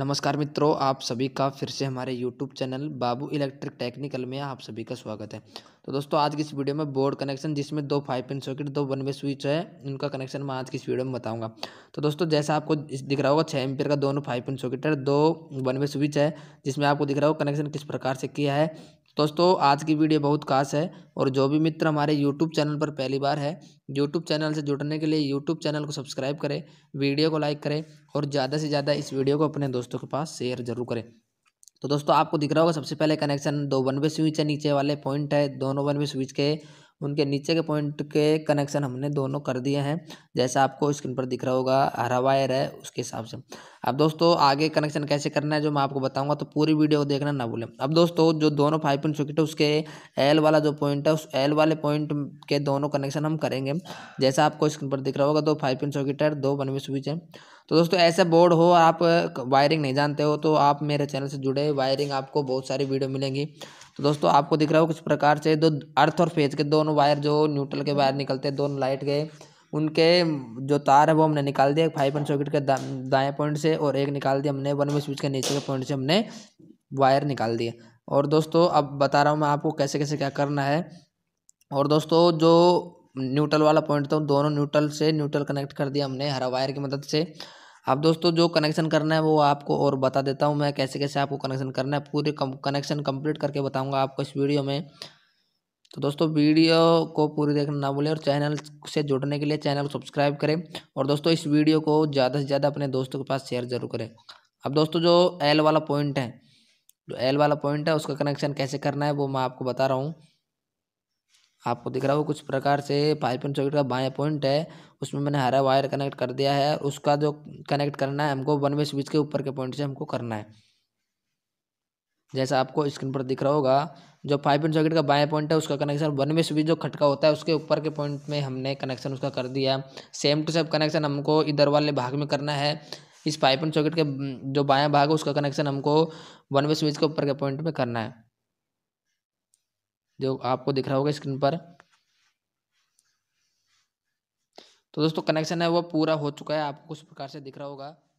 नमस्कार मित्रों, आप सभी का फिर से हमारे YouTube channel Babu electric technical में आप सभी का स्वागत है। तो दोस्तों, आज की इस वीडियो में बोर्ड कनेक्शन, जिसमें दो 5 पिन सॉकेट, दो 1 वे स्विच है, उनका कनेक्शन मैं आज की इस वीडियो में बताऊंगा। तो दोस्तों, जैसा आपको दिख रहा होगा, 6 एम्पीयर का दोनों 5 पिन सॉकेट है, दो 1 वे स्विच है, जिसमें आपको दिख रहा होगा कनेक्शन किस प्रकार से किया है। दोस्तों, आज की वीडियो बहुत खास है, और जो भी मित्र हमारे YouTube चैनल पर पहली बार है, YouTube चैनल से जुड़ने के लिए YouTube चैनल को सब्सक्राइब करें, वीडियो को लाइक करें और ज़्यादा से ज़्यादा इस वीडियो को अपने दोस्तों के पास शेयर जरूर करें। तो दोस्तों, आपको दिख रहा होगा सबसे पहले कनेक्शन, दो 1 वे स्विच है, नीचे वाले पॉइंट है, दोनों 1 वे स्विच के उनके नीचे के पॉइंट के कनेक्शन हमने दोनों कर दिए हैं, जैसा आपको स्क्रीन पर दिख रहा होगा, हरा वायर है उसके हिसाब से। अब दोस्तों, आगे कनेक्शन कैसे करना है जो मैं आपको बताऊंगा, तो पूरी वीडियो देखना ना भूलें। अब दोस्तों, जो दोनों 5 पिन सॉकेट है, उसके एल वाला जो पॉइंट है, उस एल वाले पॉइंट के दोनों कनेक्शन हम करेंगे, जैसा आपको स्क्रीन पर दिख रहा होगा। दो 5 पिन सॉकेट है, दो 1 वे स्विच है। तो दोस्तों, ऐसा बोर्ड हो आप वायरिंग नहीं जानते हो तो आप मेरे चैनल से जुड़े, वायरिंग आपको बहुत सारी वीडियो मिलेंगी। तो दोस्तों, आपको दिख रहा हो किस प्रकार से दो अर्थ और फेज के दोनों वायर, जो न्यूट्रल के वायर निकलते हैं, दोनों लाइट के, उनके जो तार है वो हमने निकाल दिया, एक 5 पिन सॉकेट के दाएं पॉइंट से, और एक निकाल दिया हमने 1 वे स्विच के नीचे के पॉइंट से, हमने वायर निकाल दिए। और दोस्तों, अब बता रहा हूँ मैं आपको कैसे कैसे क्या करना है। और दोस्तों, जो न्यूट्रल वाला पॉइंट था, दोनों न्यूट्रल से न्यूट्रल कनेक्ट कर दिया हमने हरा वायर की मदद से। अब दोस्तों, जो कनेक्शन करना है वो आपको और बता देता हूँ मैं, कैसे कैसे आपको कनेक्शन करना है, पूरे कनेक्शन कंप्लीट करके बताऊँगा आपको इस वीडियो में। तो दोस्तों, वीडियो को पूरी देखना ना भूलें, और चैनल से जुड़ने के लिए चैनल को सब्सक्राइब करें, और दोस्तों इस वीडियो को ज़्यादा से ज़्यादा अपने दोस्तों के पास शेयर जरूर करें। अब दोस्तों, जो एल वाला पॉइंट है, उसका कनेक्शन कैसे करना है वो मैं आपको बता रहा हूँ। आपको दिख रहा हो कुछ प्रकार से 5 पिन सॉकेट का बाएं पॉइंट है, उसमें मैंने हरा वायर कनेक्ट कर दिया है। उसका जो कनेक्ट करना है हमको 1 वे स्विच के ऊपर के पॉइंट से हमको करना है, जैसा आपको स्क्रीन पर दिख रहा होगा। जो 5 पिन सॉकेट का बाएं पॉइंट है, उसका कनेक्शन 1 वे स्विच जो खटका होता है उसके ऊपर के पॉइंट में हमने कनेक्शन उसका कर दिया। सेम टू सेम कनेक्शन हमको इधर वाले भाग में करना है। इस 5 पिन सॉकेट के जो बायाँ भाग है, उसका कनेक्शन हमको 1 वे स्विच के ऊपर के पॉइंट में करना है, जो आपको दिख रहा होगा स्क्रीन पर। तो दोस्तों, कनेक्शन है वो पूरा हो चुका है, आपको उस प्रकार से दिख रहा होगा।